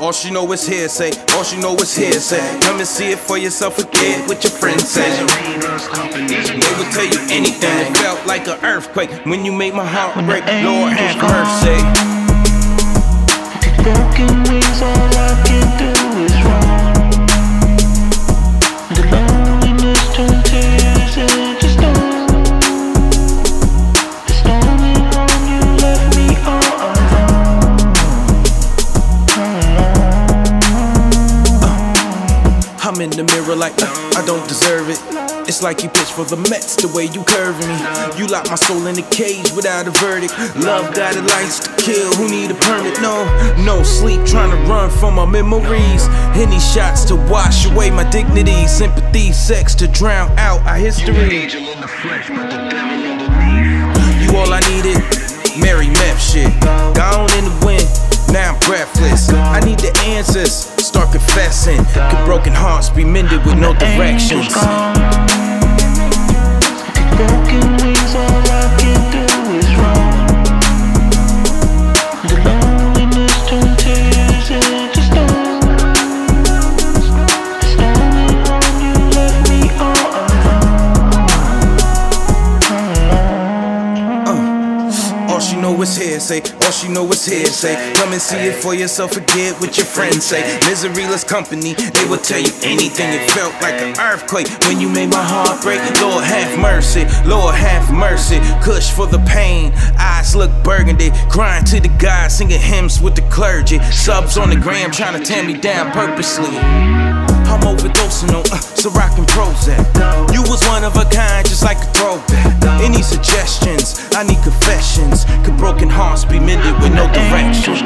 All she know is hearsay, all she know is hearsay. Come and see it for yourself again, what your friends say. They would tell you anything. It felt like an earthquake when you made my heart break. Lord have mercy. Broken wings, all I can do is run. The loneliness turned tears into stone. The storming home, you left me all alone. I'm in the mirror like, I don't deserve it. It's like you pitch for the Mets, the way you curving me. You lock my soul in a cage without a verdict. Love got a license to kill, who need a permit? No, no sleep, trying to run from my memories. Any shots to wash away my dignity. Sympathy, sex to drown out our history. You an angel in the flesh, but the devil underneath. You all I needed, Mary Meth shit. Gone in the wind, now I'm breathless. I need the answers, start confessing. Could broken hearts be mended with no directions? Broken wings, all I can do is run. The loneliness turned tears into stone. The storming home, you left me all alone. All she know is hearsay, all she know is hearsay. Come and see it for yourself, forget what your friends say. Miseryless company, they will tell you anything. It felt like an earthquake when you made my heart break. Lord have mercy, Lord have mercy. Cush for the pain, eyes look burgundy. Crying to the God, singing hymns with the clergy. Subs on the gram, trying to tear me down purposely. I'm overdosing on Ciroc and Prozac. You was one of a kind, just like a throwback. Any suggestions? I need confessions. Could broken hearts be mended with no directions?